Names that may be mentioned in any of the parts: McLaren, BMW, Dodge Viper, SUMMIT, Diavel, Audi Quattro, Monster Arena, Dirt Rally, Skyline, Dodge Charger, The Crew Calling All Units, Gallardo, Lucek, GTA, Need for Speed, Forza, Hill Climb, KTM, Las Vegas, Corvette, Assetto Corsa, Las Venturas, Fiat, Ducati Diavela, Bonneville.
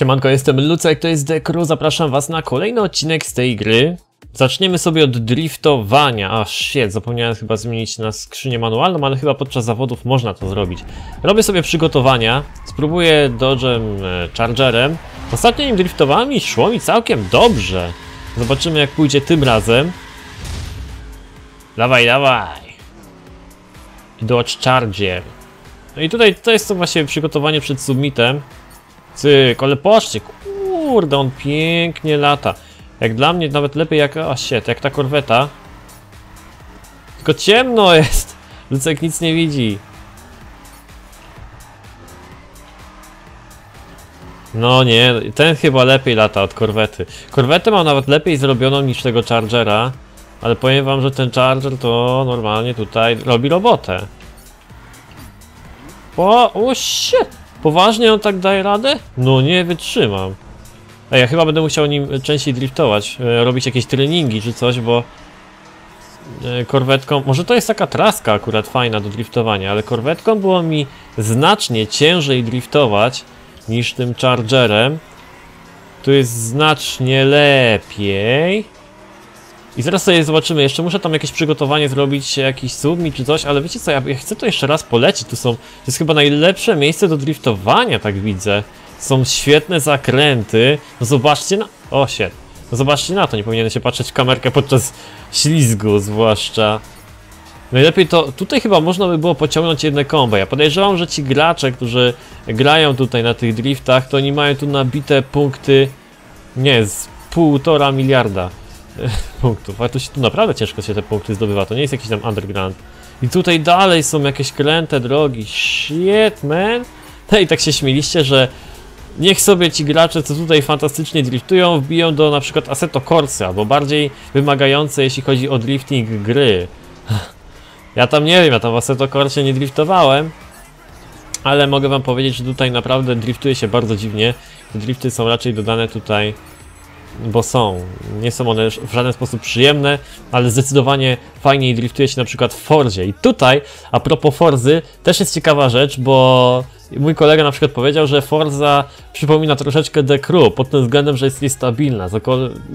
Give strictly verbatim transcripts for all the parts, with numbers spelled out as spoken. Siemanko, jestem Lucek, to jest The Crew, zapraszam was na kolejny odcinek z tej gry. Zaczniemy sobie od driftowania. A shit, zapomniałem chyba zmienić na skrzynię manualną, ale chyba podczas zawodów można to zrobić. Robię sobie przygotowania, spróbuję Dodge'em Chargerem. Ostatnio nim driftowałem i szło mi całkiem dobrze. Zobaczymy jak pójdzie tym razem. Dawaj, dawaj! Dodge Charger. No i tutaj to jest to właśnie przygotowanie przed submitem. Cyk, ale patrzcie, kurde, on pięknie lata. Jak dla mnie nawet lepiej jak, a shit, jak ta korweta. Tylko ciemno jest, Lucek nic nie widzi. No nie, ten chyba lepiej lata od korwety. Korwetę mam nawet lepiej zrobioną niż tego Chargera. Ale powiem wam, że ten Charger to normalnie tutaj robi robotę. O, o shit! Poważnie on tak daje radę? No nie wytrzymam. A ja chyba będę musiał nim częściej driftować, robić jakieś treningi czy coś, bo korwetką, może to jest taka traska akurat fajna do driftowania, ale korwetką było mi znacznie ciężej driftować niż tym Chargerem. Tu jest znacznie lepiej. I zaraz sobie zobaczymy, jeszcze muszę tam jakieś przygotowanie zrobić, jakiś submit czy coś, ale wiecie co, ja chcę to jeszcze raz polecić, tu są, to jest chyba najlepsze miejsce do driftowania, tak widzę. Są świetne zakręty, no zobaczcie na... o się, no zobaczcie na to, nie powinienem się patrzeć w kamerkę podczas ślizgu zwłaszcza. Najlepiej to, tutaj chyba można by było pociągnąć jedne kombę, ja podejrzewam, że ci gracze, którzy grają tutaj na tych driftach, to oni mają tu nabite punkty, nie, z półtora miliarda. Punktów, ale tu, się, tu naprawdę ciężko się te punkty zdobywa, to nie jest jakiś tam underground. I tutaj dalej są jakieś kręte drogi, shit man. No i tak się śmieliście, że niech sobie ci gracze, co tutaj fantastycznie driftują, wbiją do na przykład Assetto Corsa, albo bardziej wymagające, jeśli chodzi o drifting gry. Ja tam nie wiem, ja tam w Assetto Corsie nie driftowałem, ale mogę wam powiedzieć, że tutaj naprawdę driftuje się bardzo dziwnie. Te drifty są raczej dodane tutaj, bo są, nie są one w żaden sposób przyjemne, ale zdecydowanie fajniej driftuje się na przykład w Forzie. I tutaj, a propos Forzy, też jest ciekawa rzecz, bo mój kolega na przykład powiedział, że Forza przypomina troszeczkę The Crew, pod tym względem, że jest niestabilna, za,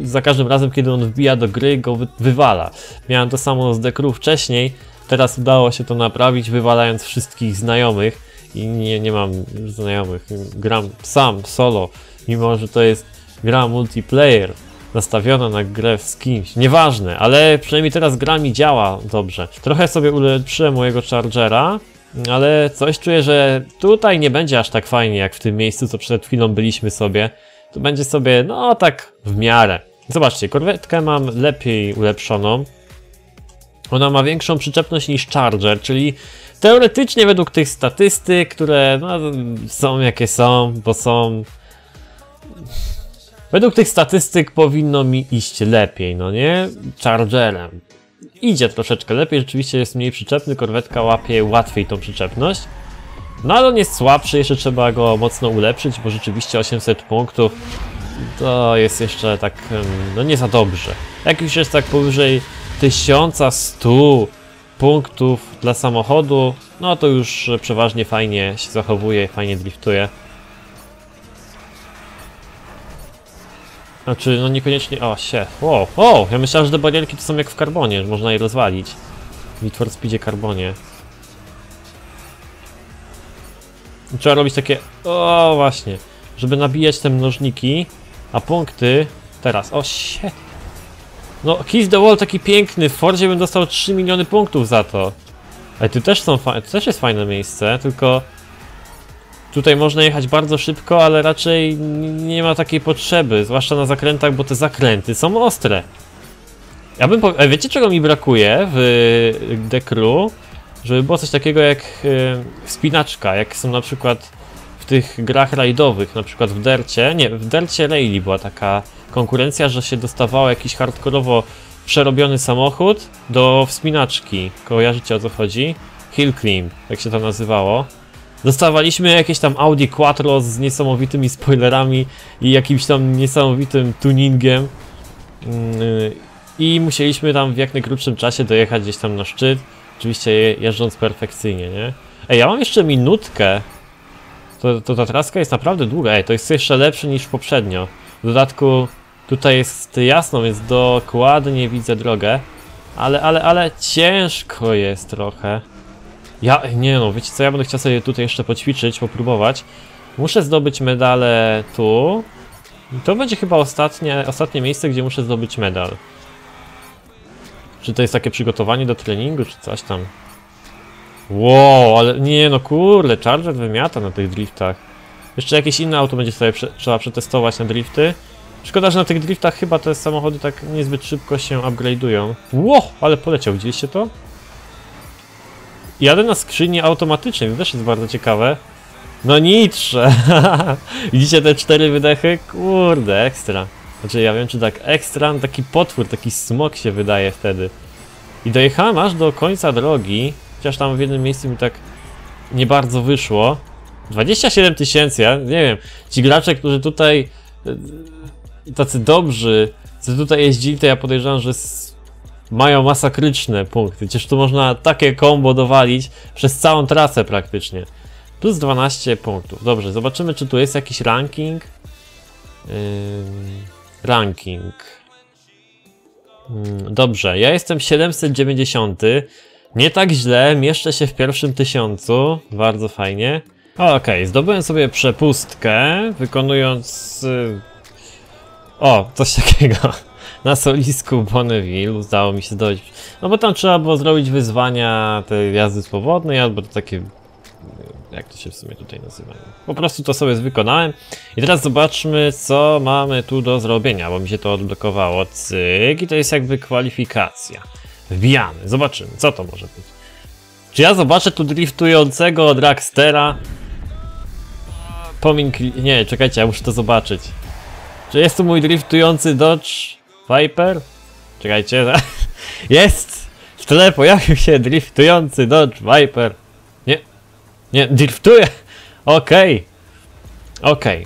za każdym razem kiedy on wbija do gry, go wy wywala. Miałem to samo z The Crew wcześniej, teraz udało się to naprawić, wywalając wszystkich znajomych. I nie, nie mam znajomych, gram sam, solo, mimo że to jest gra multiplayer, nastawiona na grę z kimś, nieważne, ale przynajmniej teraz gra mi działa dobrze. Trochę sobie ulepszyłem mojego Chargera, ale coś czuję, że tutaj nie będzie aż tak fajnie jak w tym miejscu, co przed chwilą byliśmy sobie. Tu będzie sobie, no tak w miarę. Zobaczcie, korwetkę mam lepiej ulepszoną. Ona ma większą przyczepność niż Charger, czyli teoretycznie według tych statystyk, które no, są jakie są, bo są... Według tych statystyk powinno mi iść lepiej, no nie? Chargerem. Idzie troszeczkę lepiej, rzeczywiście jest mniej przyczepny, korwetka łapie łatwiej tą przyczepność. No ale on jest słabszy, jeszcze trzeba go mocno ulepszyć, bo rzeczywiście osiemset punktów to jest jeszcze tak, no nie za dobrze. Jak już jest tak powyżej tysiąc sto punktów dla samochodu, no to już przeważnie fajnie się zachowuje, fajnie driftuje. Znaczy, no niekoniecznie... O, się. Wow, wow, ja myślałem, że te barierki to są jak w karbonie, że można je rozwalić. W Need for Speedzie karbonie. I trzeba robić takie... O, właśnie. Żeby nabijać te mnożniki, a punkty... Teraz. O, się. No, Kiss the Wall taki piękny. W Forzie bym dostał trzy miliony punktów za to. Ale tu też są... Fa... Tu też jest fajne miejsce, tylko... Tutaj można jechać bardzo szybko, ale raczej nie ma takiej potrzeby, zwłaszcza na zakrętach, bo te zakręty są ostre. Ja bym po... Wiecie czego mi brakuje w The Crew? Żeby było coś takiego jak wspinaczka, jak są na przykład w tych grach rajdowych, na przykład w Dercie. Nie, w Dercie Rally była taka konkurencja, że się dostawało jakiś hardkorowo przerobiony samochód do wspinaczki. Kojarzycie o co chodzi? Hill Climb, jak się to nazywało. Dostawaliśmy jakieś tam Audi Quattro z niesamowitymi spoilerami i jakimś tam niesamowitym tuningiem i musieliśmy tam w jak najkrótszym czasie dojechać gdzieś tam na szczyt, oczywiście jeżdżąc perfekcyjnie, nie? Ej, ja mam jeszcze minutkę To, to ta traska jest naprawdę długa, ej, to jest jeszcze lepsze niż poprzednio. W dodatku tutaj jest jasno, więc dokładnie widzę drogę. Ale, ale, ale ciężko jest trochę. Ja, nie no, wiecie co, ja będę chciał sobie tutaj jeszcze poćwiczyć, popróbować. Muszę zdobyć medale tu. To będzie chyba ostatnie, ostatnie miejsce, gdzie muszę zdobyć medal. Czy to jest takie przygotowanie do treningu, czy coś tam? Wow, ale nie no kurde, Charger wymiata na tych driftach. Jeszcze jakieś inne auto będzie sobie prze, trzeba przetestować na drifty. Szkoda, że na tych driftach chyba te samochody tak niezbyt szybko się upgrade'ują. Wow, ale poleciał, widzieliście to? Jadę na skrzyni automatycznej, to też jest bardzo ciekawe. No nitrze. Widzicie te cztery wydechy? Kurde, ekstra. Znaczy ja wiem, czy tak ekstra, no taki potwór, taki smok się wydaje wtedy. I dojechałem aż do końca drogi. Chociaż tam w jednym miejscu mi tak nie bardzo wyszło. dwadzieścia siedem tysięcy, ja nie wiem. Ci gracze, którzy tutaj tacy dobrzy, co tutaj jeździli, to ja podejrzewam, że mają masakryczne punkty. Przecież tu można takie combo dowalić przez całą trasę praktycznie. Plus dwanaście punktów. Dobrze, zobaczymy, czy tu jest jakiś ranking. Yy, ranking. Yy, dobrze, ja jestem siedemset dziewięćdziesiąty. Nie tak źle, mieszczę się w pierwszym tysiącu, bardzo fajnie. Okej, okay, zdobyłem sobie przepustkę, wykonując... Yy... O, coś takiego. Na solisku Bonneville udało mi się zdobyć. No bo tam trzeba było zrobić wyzwania tej jazdy swobodnej, albo takie... Jak to się w sumie tutaj nazywa? Po prostu to sobie wykonałem. I teraz zobaczmy, co mamy tu do zrobienia, bo mi się to odblokowało. Cyk, i to jest jakby kwalifikacja. Wbijamy, zobaczymy, co to może być. Czy ja zobaczę tu driftującego dragstera? Pomin... Nie, czekajcie, ja muszę to zobaczyć. Czy jest tu mój driftujący Dodge Viper? Czekajcie, jest! W tle pojawił się driftujący Dodge Viper. Nie, nie, driftuje! Okej, okay. Okej.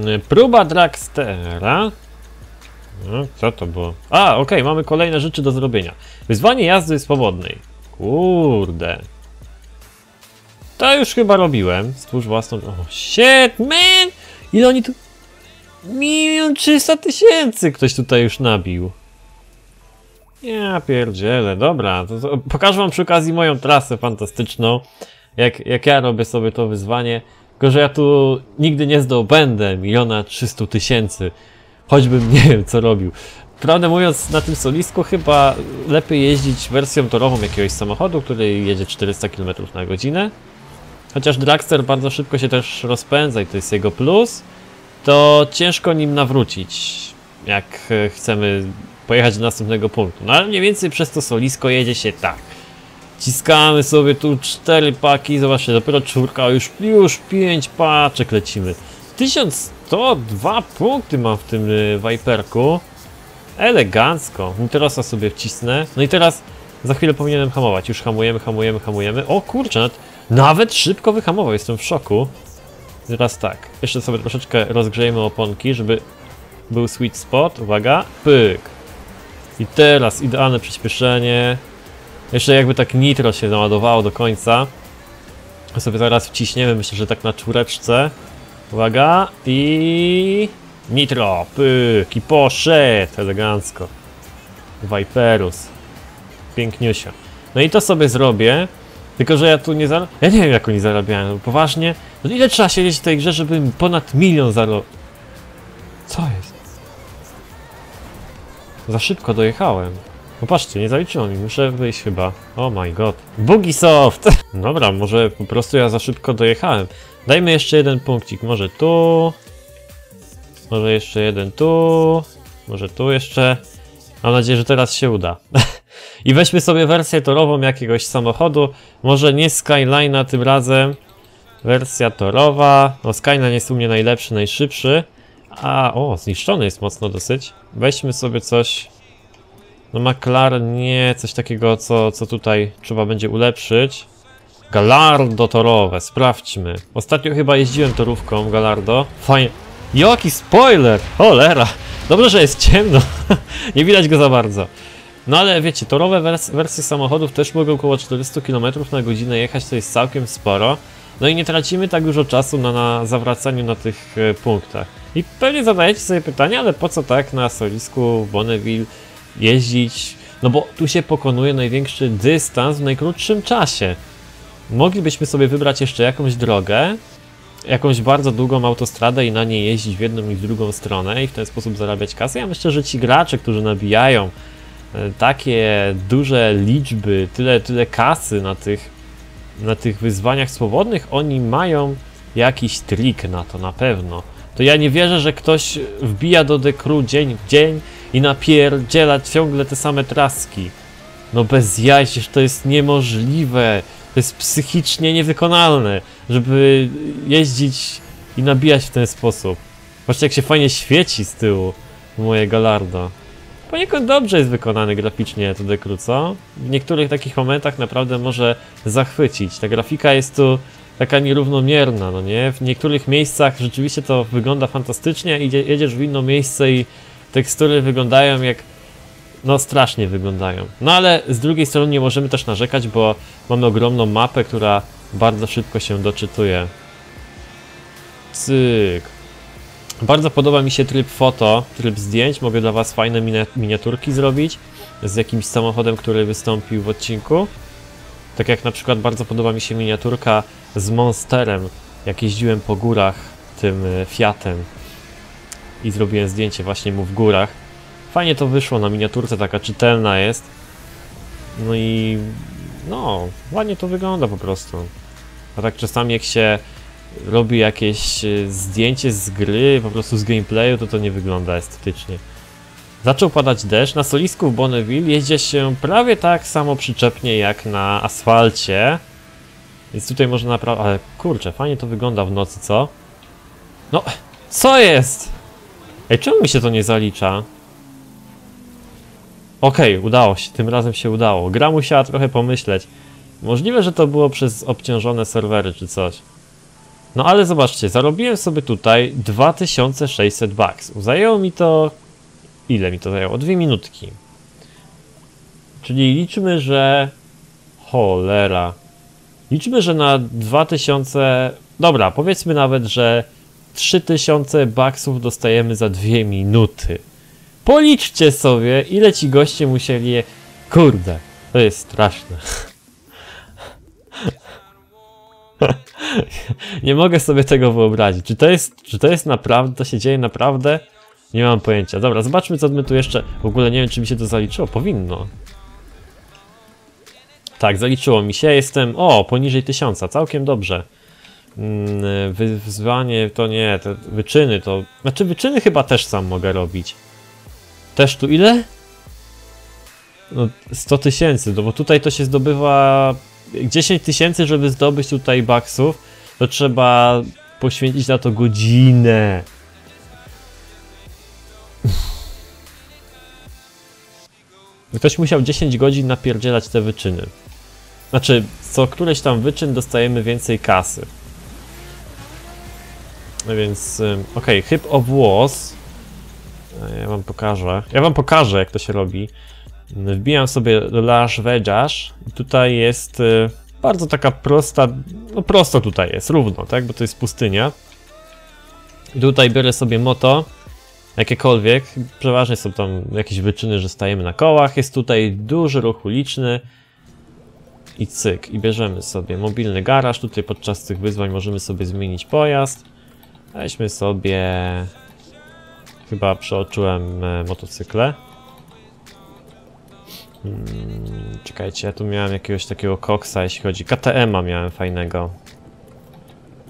Okay. Próba dragstera. No, co to było? A, okej, okay, mamy kolejne rzeczy do zrobienia. Wyzwanie jazdy swobodnej. Kurde. To już chyba robiłem. Stwórz własną... O, shit, man! Ile oni tu... Milion trzysta tysięcy ktoś tutaj już nabił. Ja pierdzielę, dobra. To, to pokażę wam przy okazji moją trasę fantastyczną. Jak, jak ja robię sobie to wyzwanie. Tylko, że ja tu nigdy nie zdobędę miliona trzystu tysięcy. Choćbym nie wiem co robił. Prawdę mówiąc, na tym solisku chyba lepiej jeździć wersją torową jakiegoś samochodu, który jedzie czterysta kilometrów na godzinę. Chociaż dragster bardzo szybko się też rozpędza i to jest jego plus, to ciężko nim nawrócić, jak chcemy pojechać do następnego punktu. No ale mniej więcej przez to solisko jedzie się tak. Ciskamy sobie tu cztery paki, zobaczcie, dopiero czwórka, już, już pięć paczek lecimy. tysiąc sto dwa punkty mam w tym Viperku. Elegancko. Nitrosa sobie wcisnę. No i teraz za chwilę powinienem hamować. Już hamujemy, hamujemy, hamujemy. O kurczę, nawet, nawet szybko wyhamował. Jestem w szoku. Teraz tak. Jeszcze sobie troszeczkę rozgrzejmy oponki, żeby był sweet spot. Uwaga. Pyk. I teraz idealne przyspieszenie. Jeszcze jakby tak nitro się naładowało do końca. To sobie zaraz wciśniemy. Myślę, że tak na czwóreczce. Uwaga, i nitro, pyk, i poszedł, elegancko. Viperus, piękniusio. No i to sobie zrobię, tylko że ja tu nie zarabiałem, ja nie wiem jak oni zarabiają, poważnie. No ile trzeba siedzieć w tej grze, żeby ponad milion zarobił? Co jest? Za szybko dojechałem. Popatrzcie, nie zaliczyło mi, muszę wyjść chyba. Oh my god. Bugisoft! Dobra, może po prostu ja za szybko dojechałem. Dajmy jeszcze jeden punkcik, może tu. Może jeszcze jeden tu. Może tu jeszcze. Mam nadzieję, że teraz się uda. I weźmy sobie wersję torową jakiegoś samochodu. Może nie Skyline'a tym razem. Wersja torowa. No Skyline jest u mnie najlepszy, najszybszy. A, o, zniszczony jest mocno dosyć. Weźmy sobie coś... No McLaren nie, coś takiego, co, co tutaj trzeba będzie ulepszyć. Gallardo torowe, sprawdźmy. Ostatnio chyba jeździłem torówką Gallardo. Fajnie. Jaki spoiler! Cholera! Dobrze, że jest ciemno. Nie widać go za bardzo. No ale wiecie, torowe wers wersje samochodów też mogą około czterysta kilometrów na godzinę jechać, to jest całkiem sporo. No i nie tracimy tak dużo czasu na, na zawracaniu na tych punktach. I pewnie zadajecie sobie pytanie, ale po co tak na solisku w Bonneville jeździć? No bo tu się pokonuje największy dystans w najkrótszym czasie. Moglibyśmy sobie wybrać jeszcze jakąś drogę, jakąś bardzo długą autostradę i na niej jeździć w jedną i w drugą stronę i w ten sposób zarabiać kasę. Ja myślę, że ci gracze, którzy nabijają takie duże liczby, tyle, tyle kasy na tych, na tych wyzwaniach swobodnych, oni mają jakiś trik na to na pewno. To ja nie wierzę, że ktoś wbija do The Crew dzień w dzień i napierdziela ciągle te same traski. No bez jaj, to jest niemożliwe. To jest psychicznie niewykonalne, żeby jeździć i nabijać w ten sposób. Patrzcie, jak się fajnie świeci z tyłu moje Gallardo. Poniekąd dobrze jest wykonany graficznie to The Crew, co? W niektórych takich momentach naprawdę może zachwycić. Ta grafika jest tu taka nierównomierna, no nie? W niektórych miejscach rzeczywiście to wygląda fantastycznie, idzie, jedziesz w inne miejsce i tekstury wyglądają jak... no strasznie wyglądają. No ale z drugiej strony nie możemy też narzekać, bo mamy ogromną mapę, która bardzo szybko się doczytuje. Cyk. Bardzo podoba mi się tryb foto, tryb zdjęć. Mogę dla was fajne miniaturki zrobić z jakimś samochodem, który wystąpił w odcinku. Tak jak na przykład bardzo podoba mi się miniaturka z Monsterem, jak jeździłem po górach tym Fiatem i zrobiłem zdjęcie właśnie mu w górach. Fajnie to wyszło na miniaturce, taka czytelna jest. No i... no, ładnie to wygląda po prostu. A tak czasami jak się robi jakieś zdjęcie z gry, po prostu z gameplayu, to to nie wygląda estetycznie. Zaczął padać deszcz. Na solisku w Bonneville jeździ się prawie tak samo przyczepnie jak na asfalcie. Więc tutaj można naprawdę... ale kurczę, fajnie to wygląda w nocy, co? No, co jest? Ej, czemu mi się to nie zalicza? Okej, okay, udało się, tym razem się udało. Gra musiała trochę pomyśleć. Możliwe, że to było przez obciążone serwery czy coś. No ale zobaczcie, zarobiłem sobie tutaj dwa tysiące sześćset bucks. Zajęło mi to... ile mi to zajęło? Dwie minutki. Czyli liczmy, że... cholera. Liczmy, że na dwa tysiące... dobra, powiedzmy nawet, że trzy tysiące bucksów dostajemy za dwie minuty. Policzcie sobie, ile ci goście musieli je... kurde, to jest straszne. Nie mogę sobie tego wyobrazić. Czy to jest, czy to jest naprawdę, to się dzieje naprawdę? Nie mam pojęcia. Dobra, zobaczmy, co my tu jeszcze... w ogóle nie wiem, czy mi się to zaliczyło. Powinno. Tak, zaliczyło mi się. Jestem... o, poniżej tysiąca. Całkiem dobrze. Wyzwanie to nie... te wyczyny to... znaczy, wyczyny chyba też sam mogę robić. Też tu ile? No sto tysięcy, no bo tutaj to się zdobywa dziesięć tysięcy, żeby zdobyć tutaj bucksów, to trzeba poświęcić na to godzinę. Ktoś musiał dziesięć godzin napierdzielać te wyczyny. Znaczy, co któreś tam wyczyn dostajemy więcej kasy. No więc, okej, okay, chyb o włos. Ja wam pokażę. Ja wam pokażę, jak to się robi. Wbijam sobie Las Vegas. Tutaj jest bardzo taka prosta, no prosto tutaj jest, równo, tak? Bo to jest pustynia. I tutaj biorę sobie moto, jakiekolwiek. Przeważnie są tam jakieś wyczyny, że stajemy na kołach. Jest tutaj duży ruch uliczny. I cyk. I bierzemy sobie mobilny garaż. Tutaj podczas tych wyzwań możemy sobie zmienić pojazd. Weźmy sobie... chyba przeoczyłem e, motocykle. Hmm, czekajcie, ja tu miałem jakiegoś takiego koksa, jeśli chodzi... K T M-a miałem fajnego.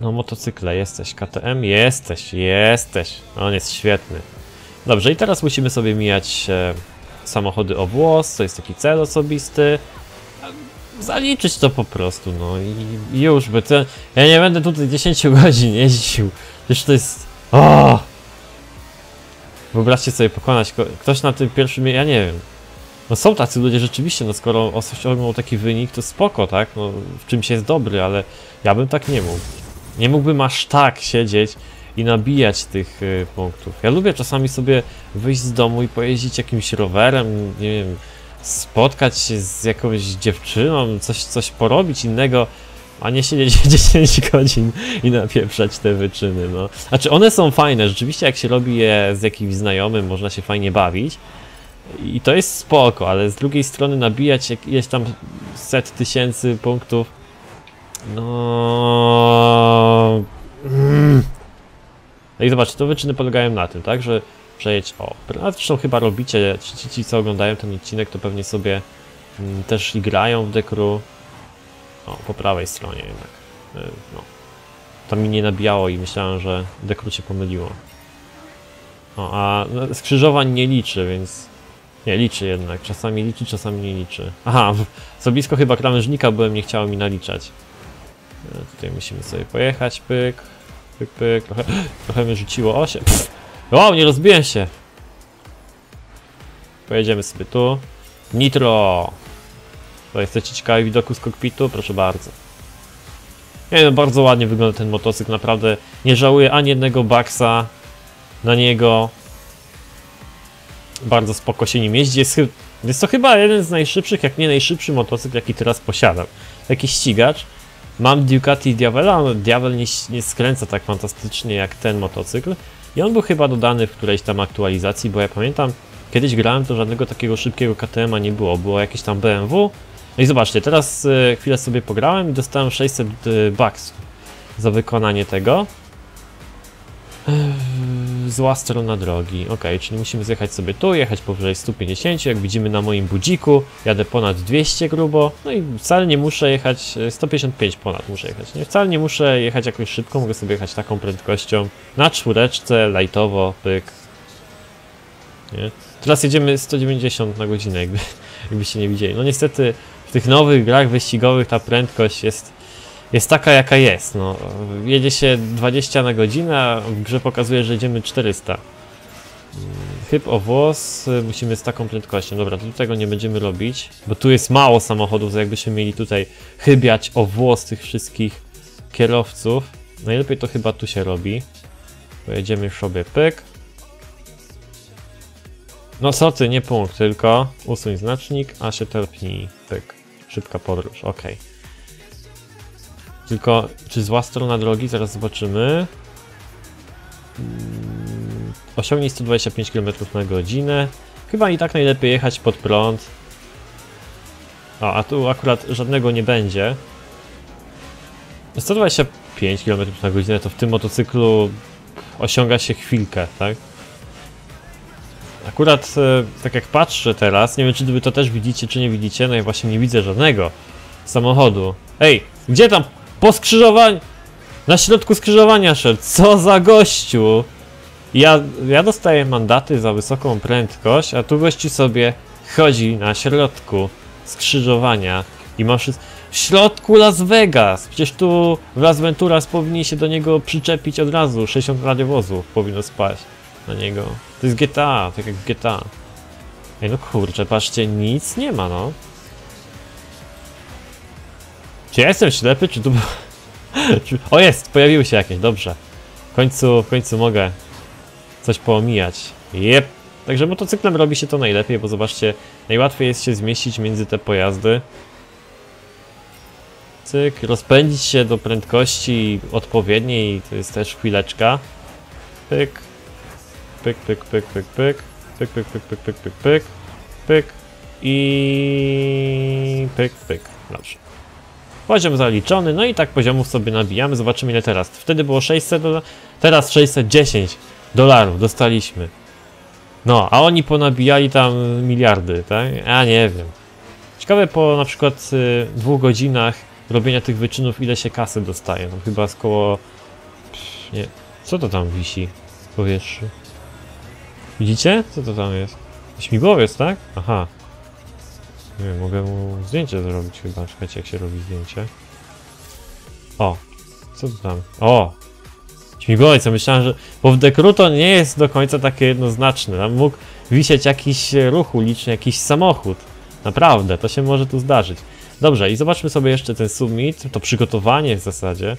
No, motocykle, jesteś. K T M, jesteś, jesteś. On jest świetny. Dobrze, i teraz musimy sobie mijać e, samochody o włos, to jest taki cel osobisty. Zaliczyć to po prostu, no i już, by ten... ja nie będę tutaj dziesięć godzin jeździł. Przecież to jest... o! Wyobraźcie sobie pokonać, ktoś na tym pierwszym, ja nie wiem. No są tacy ludzie rzeczywiście, no skoro osiągnął taki wynik, to spoko, tak? No w czymś jest dobry, ale ja bym tak nie mógł. Nie mógłbym aż tak siedzieć i nabijać tych y, punktów. Ja lubię czasami sobie wyjść z domu i pojeździć jakimś rowerem, nie wiem, spotkać się z jakąś dziewczyną, coś, coś porobić innego a nie siedzieć dziesięć godzin i napieprzać te wyczyny, no. Znaczy one są fajne, rzeczywiście jak się robi je z jakimś znajomym, można się fajnie bawić i to jest spoko, ale z drugiej strony nabijać jakieś tam set tysięcy punktów, no. Mm. No i zobaczcie, to wyczyny polegają na tym, tak, że przejedź o, a zresztą chyba robicie, ci, ci co oglądają ten odcinek to pewnie sobie mm, też i grają w The Crew. O, po prawej stronie jednak, no. To mi nie nabijało i myślałem, że The Crew się pomyliło. O, a skrzyżowań nie liczy, więc... Nie, liczy jednak, czasami liczy, czasami nie liczy. Aha, co blisko chyba krawężnika byłem, nie chciało mi naliczać. No, tutaj musimy sobie pojechać, pyk, pyk, pyk, trochę, trochę mnie rzuciło osie. O, nie rozbiłem się! Pojedziemy sobie tu. Nitro! To jesteście ciekawi widoku z kokpitu? Proszę bardzo. Nie no, bardzo ładnie wygląda ten motocykl, naprawdę nie żałuję ani jednego baksa na niego. Bardzo spoko się nim jeździ. Jest, jest to chyba jeden z najszybszych, jak nie najszybszy motocykl, jaki teraz posiadam. Taki ścigacz. Mam Ducati Diavela, Diavel nie, nie skręca tak fantastycznie jak ten motocykl. I on był chyba dodany w którejś tam aktualizacji, bo ja pamiętam, kiedyś grałem, to żadnego takiego szybkiego K T M-a nie było, było jakieś tam B M W. No i zobaczcie, teraz y, chwilę sobie pograłem i dostałem sześćset baksów za wykonanie tego. Yy, zła strona drogi, ok, czyli musimy zjechać sobie tu, jechać powyżej stu pięćdziesięciu, jak widzimy na moim budziku, jadę ponad dwieście grubo, no i wcale nie muszę jechać, sto pięćdziesiąt pięć ponad muszę jechać, nie, wcale nie muszę jechać jakoś szybko, mogę sobie jechać taką prędkością, na czwóreczce, lajtowo, pyk. Nie? Teraz jedziemy sto dziewięćdziesiąt na godzinę, jakby, jakbyście nie widzieli. No niestety w tych nowych grach wyścigowych ta prędkość jest, jest taka jaka jest. No, jedzie się dwadzieścia na godzinę, a w grze pokazuje, że jedziemy czterysta. Chyb o włos musimy z taką prędkością. Dobra, to tego nie będziemy robić, bo tu jest mało samochodów, jakbyśmy mieli tutaj chybiać o włos tych wszystkich kierowców. Najlepiej to chyba tu się robi. Pojedziemy w sobie pyk. No co ty, nie punkt, tylko usuń znacznik, a się terpnij, pyk, szybka podróż, ok. Tylko, czy zła strona drogi? Zaraz zobaczymy. Osiągnij sto dwadzieścia pięć kilometrów na godzinę. Chyba i tak najlepiej jechać pod prąd. O, a tu akurat żadnego nie będzie. sto dwadzieścia pięć kilometrów na godzinę to w tym motocyklu osiąga się chwilkę, tak? Akurat, tak jak patrzę teraz, nie wiem czy wy to też widzicie, czy nie widzicie, no ja właśnie nie widzę żadnego samochodu. Ej, gdzie tam? Po skrzyżowaniu! Na środku skrzyżowania szedł, co za gościu! Ja, ja dostaję mandaty za wysoką prędkość, a tu gości sobie chodzi na środku skrzyżowania i ma wszystko... W środku Las Vegas! Przecież tu w Las Venturas powinni się do niego przyczepić od razu, sześćdziesiąt radiowozów powinno spaść na niego. To jest G T A, tak jak G T A. Ej no kurczę, patrzcie, nic nie ma, no. Czy ja jestem ślepy, czy tu... O jest, pojawiły się jakieś, dobrze. W końcu, w końcu mogę coś poomijać. Jep. Także motocyklem robi się to najlepiej, bo zobaczcie, najłatwiej jest się zmieścić między te pojazdy. Cyk, rozpędzić się do prędkości odpowiedniej, to jest też chwileczka. Pyk. Pyk, pyk, pyk, pyk, pyk, pyk, pyk, pyk, pyk, pyk, pyk, pyk, pyk i pyk, pyk, dobrze. Poziom zaliczony, no i tak poziomów sobie nabijamy, zobaczymy ile teraz. Wtedy było sześćset dolarów, teraz sześćset dziesięć dolarów dostaliśmy. No, a oni ponabijali tam miliardy, tak? A nie wiem. Ciekawe po na przykład y, dwóch godzinach robienia tych wyczynów ile się kasy dostaje, tam chyba z koło... Nie, co to tam wisi w powietrzu? Widzicie? Co to tam jest? Śmigłowiec, tak? Aha. Nie wiem, mogę mu zdjęcie zrobić chyba. Czekajcie, jak się robi zdjęcie. O! Co to tam? O! Śmigłowiec, ja myślałem, że... Bo w The Crew to nie jest do końca takie jednoznaczne. Tam mógł wisieć jakiś ruch uliczny, jakiś samochód. Naprawdę, to się może tu zdarzyć. Dobrze, i zobaczmy sobie jeszcze ten summit. To przygotowanie w zasadzie.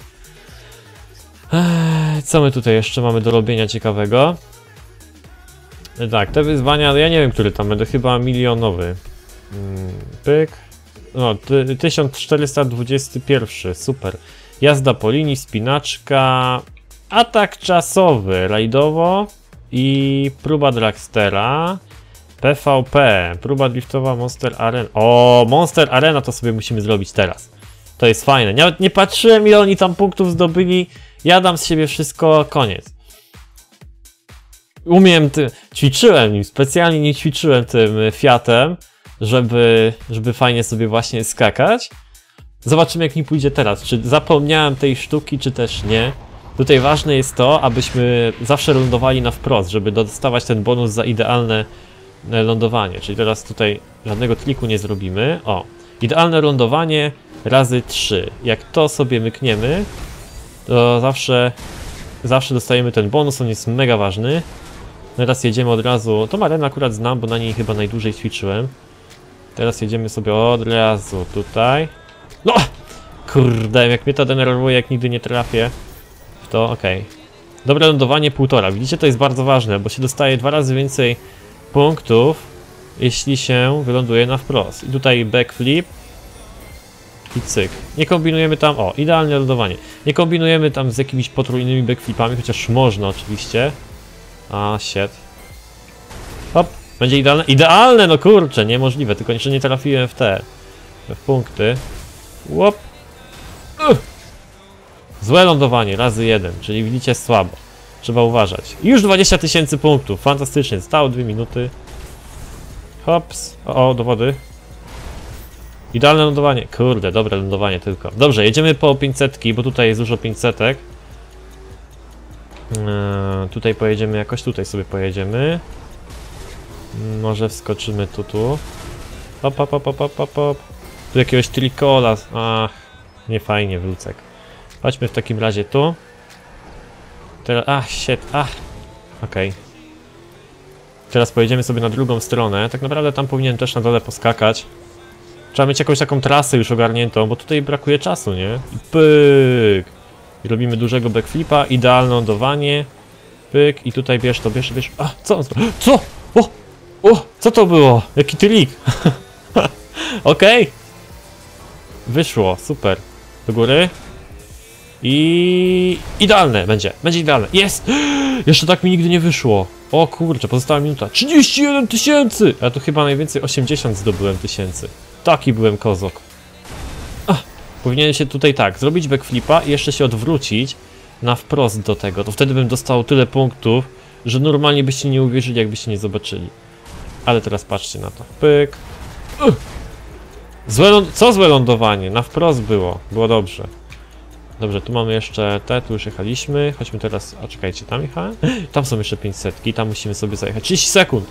Eee, co my tutaj jeszcze mamy do robienia ciekawego? Tak, te wyzwania, ja nie wiem, który tam będę, chyba milionowy. Pyk, no, tysiąc czterysta dwadzieścia jeden, super. Jazda po linii, spinaczka, atak czasowy rajdowo i próba dragstera. P V P, próba driftowa Monster Arena. O, Monster Arena to sobie musimy zrobić teraz. To jest fajne. Nawet nie patrzyłem, ile oni tam punktów zdobyli. Ja dam z siebie wszystko, koniec. Umiem tym, ćwiczyłem nim, specjalnie nie ćwiczyłem tym Fiatem, żeby, żeby fajnie sobie właśnie skakać. Zobaczymy, jak mi pójdzie teraz. Czy zapomniałem tej sztuki, czy też nie. Tutaj ważne jest to, abyśmy zawsze lądowali na wprost, żeby dostawać ten bonus za idealne lądowanie. Czyli teraz tutaj żadnego kliku nie zrobimy. O, idealne lądowanie razy trzy. Jak to sobie mykniemy, to zawsze, zawsze dostajemy ten bonus, on jest mega ważny. Teraz jedziemy od razu, tą arenę akurat znam, bo na niej chyba najdłużej ćwiczyłem. Teraz jedziemy sobie od razu tutaj. No! Kurde, jak mnie to denerwuje, jak nigdy nie trafię w to, okej. Okay. Dobre lądowanie półtora, widzicie, to jest bardzo ważne, bo się dostaje dwa razy więcej punktów, jeśli się wyląduje na wprost. I tutaj backflip. I cyk. Nie kombinujemy tam, o, idealne lądowanie. Nie kombinujemy tam z jakimiś potrójnymi backflipami, chociaż można oczywiście. A, shit. Hop, będzie idealne. Idealne, no kurczę, niemożliwe, tylko jeszcze nie trafiłem w te, w punkty. Łop. Uff. Złe lądowanie, razy jeden, czyli widzicie, słabo. Trzeba uważać. Już dwadzieścia tysięcy punktów, fantastycznie, zostało dwie minuty. Hops, o, o, do wody. Idealne lądowanie, kurde, dobre lądowanie tylko. Dobrze, jedziemy po pięćsetki, bo tutaj jest dużo pięćsetek. Yy, tutaj pojedziemy jakoś, tutaj sobie pojedziemy. Yy, może wskoczymy tu, tu. Hop, hop, hop, hop, hop, hop. Tu jakiegoś trikola, ach, nie fajnie, Lucek. Chodźmy w takim razie tu. Teraz, ach, shit, ach, okej. Okay. Teraz pojedziemy sobie na drugą stronę, tak naprawdę tam powinienem też na dole poskakać. Trzeba mieć jakąś taką trasę już ogarniętą, bo tutaj brakuje czasu, nie? I pyk! I robimy dużego backflipa, idealne lądowanie. Pyk, i tutaj bierz to, bierz, bierz. A, co on zrobił? Co? O! O! Co to było? Jaki tylik! Okej! Okay. Wyszło, super. Do góry. I idealne będzie, będzie idealne. Jest! Jeszcze tak mi nigdy nie wyszło. O kurczę, pozostała minuta. trzydzieści jeden tysięcy! Ja tu chyba najwięcej osiemdziesiąt zdobyłem tysięcy. Taki byłem kozok. Ach, powinienem się tutaj tak, zrobić backflipa i jeszcze się odwrócić na wprost do tego. To wtedy bym dostał tyle punktów, że normalnie byście nie uwierzyli, jakbyście nie zobaczyli. Ale teraz patrzcie na to. Pyk. Uch. Złe, co złe lądowanie? Na wprost było. Było dobrze. Dobrze, tu mamy jeszcze te, tu już jechaliśmy. Chodźmy teraz, a czekajcie, tam jechałem? Tam są jeszcze pięćset, tam musimy sobie zajechać. trzydzieści sekund!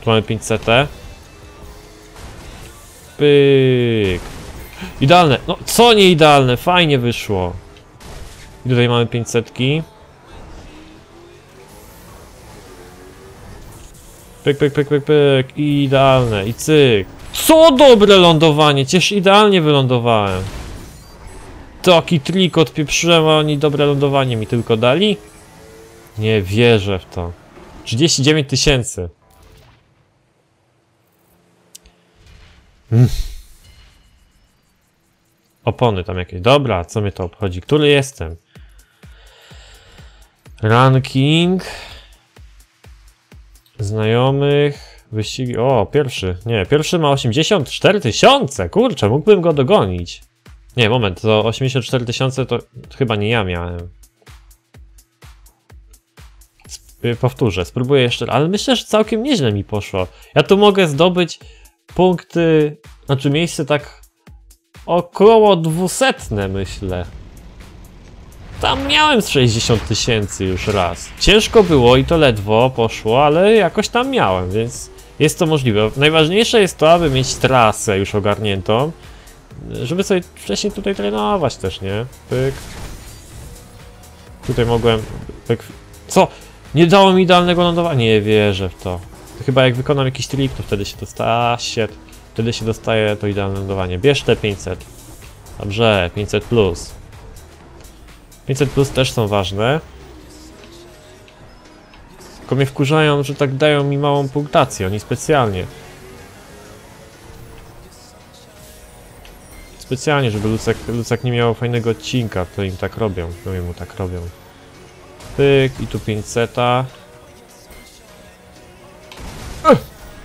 Tu mamy pięćset. Pyk. Idealne, no co nie idealne, fajnie wyszło. I tutaj mamy pięćset. Pyk, pyk, pyk, pyk, pyk, idealne i cyk. Co dobre lądowanie, cież idealnie wylądowałem. Taki trik odpieprzyłem, a oni dobre lądowanie mi tylko dali. Nie wierzę w to. trzydzieści dziewięć tysięcy. Mm. Opony tam jakieś. Dobra, co mnie to obchodzi? Który jestem? Ranking. Znajomych. Wyścigi. O, pierwszy. Nie, pierwszy ma osiemdziesiąt cztery tysiące. Kurczę, mógłbym go dogonić. Nie, moment, to osiemdziesiąt cztery tysiące to chyba nie ja miałem. Sp powtórzę, spróbuję jeszcze, ale myślę, że całkiem nieźle mi poszło. Ja tu mogę zdobyć punkty, znaczy miejsce tak około dwusetne, myślę. Tam miałem z sześćdziesiąt tysięcy już raz. Ciężko było i to ledwo poszło, ale jakoś tam miałem, więc jest to możliwe. Najważniejsze jest to, aby mieć trasę już ogarniętą. Żeby sobie wcześniej tutaj trenować też, nie? Pyk. Tutaj mogłem... Pyk. Co? Nie dało mi idealnego lądowania? Nie wierzę w to. To chyba jak wykonam jakiś trik, to wtedy się dostaje... Wtedy się dostaje to idealne lądowanie. Bierz te pięćset. Dobrze, pięćset plus. pięćset plus też są ważne. Tylko mnie wkurzają, że tak dają mi małą punktację, oni specjalnie. Specjalnie, żeby Lucek, Lucek nie miał fajnego odcinka, to im tak robią, to im mu tak robią. Pyk, i tu pięćset.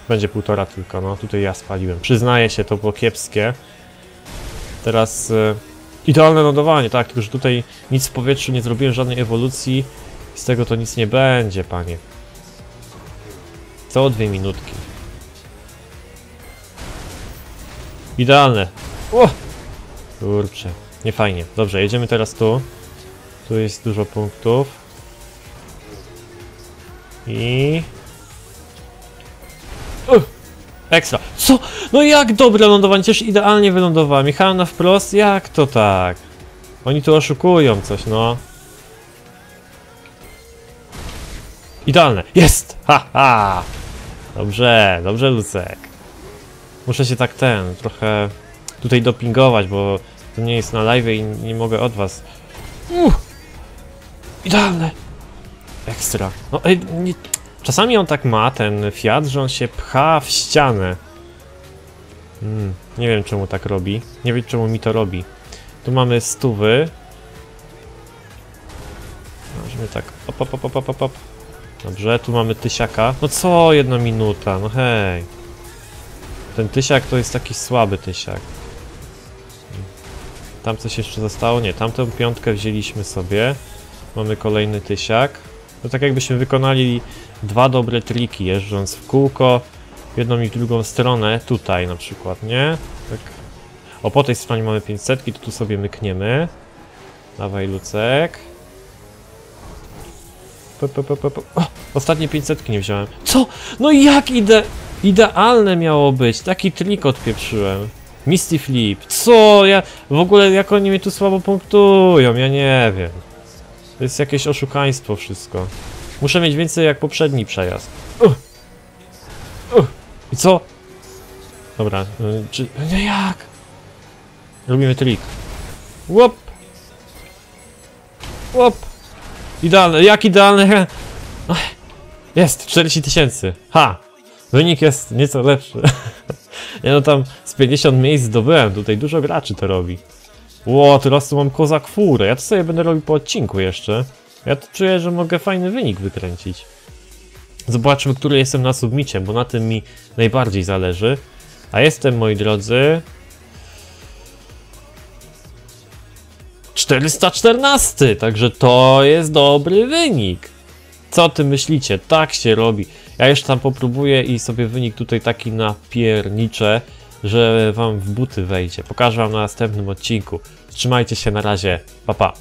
Będzie półtora tylko, no tutaj ja spaliłem. Przyznaję się, to było kiepskie. Teraz yy, idealne lądowanie, tak, tylko że tutaj nic w powietrzu, nie zrobiłem żadnej ewolucji. Z tego to nic nie będzie, panie. Co dwie minutki. Idealne. O! Kurczę, nie fajnie. Dobrze, jedziemy teraz tu. Tu jest dużo punktów. I... Uch, ekstra. Co? No jak dobre lądowanie, przecież idealnie wylądowałem. Jechałem na wprost, jak to tak? Oni tu oszukują coś, no. Idealne, jest! Ha, ha! Dobrze, dobrze, Lucek. Muszę się tak ten, trochę tutaj dopingować, bo to nie jest na live i nie mogę od was. Uch. Idealne! Ekstra. No, ej, nie... Czasami on tak ma, ten Fiat, że on się pcha w ścianę. Mm, nie wiem czemu tak robi. Nie wiem czemu mi to robi. Tu mamy stówy. Możemy tak... Op, op, op, op, op, op. Dobrze, tu mamy tysiaka. No co jedna minuta, no hej. Ten tysiak to jest taki słaby tysiak. Tam coś jeszcze zostało? Nie, tamtą piątkę wzięliśmy sobie. Mamy kolejny tysiak. No tak jakbyśmy wykonali dwa dobre triki, jeżdżąc w kółko w jedną i w drugą stronę, tutaj na przykład, nie? Tak. O, po tej stronie mamy pięćset, to tu sobie mykniemy. Dawaj, Lucek. P, p, p, p, p. O, ostatnie pięćset nie wziąłem. Co? No jak ide... idealne miało być, taki trik odpieprzyłem. Misty Flip, co? Ja... W ogóle jak oni mnie tu słabo punktują, ja nie wiem. To jest jakieś oszukaństwo wszystko. Muszę mieć więcej jak poprzedni przejazd. Uch. Uch. I co? Dobra, yy, czy... No jak? Robimy trik. Łop! Łop! Idealne, jak idealne? Jest, czterdzieści tysięcy. Ha! Wynik jest nieco lepszy. Ja no tam z pięćdziesięciu miejsc zdobyłem, tutaj dużo graczy to robi. Ło, teraz tu mam kozak furę. Ja to sobie będę robił po odcinku jeszcze. Ja to czuję, że mogę fajny wynik wykręcić. Zobaczmy, który jestem na submicie, bo na tym mi najbardziej zależy. A jestem, moi drodzy... czterysta czternaście, także to jest dobry wynik. Co ty myślicie? Tak się robi. Ja jeszcze tam popróbuję i sobie wynik tutaj taki napierniczę, że wam w buty wejdzie. Pokażę wam na następnym odcinku. Trzymajcie się, na razie. Pa, pa.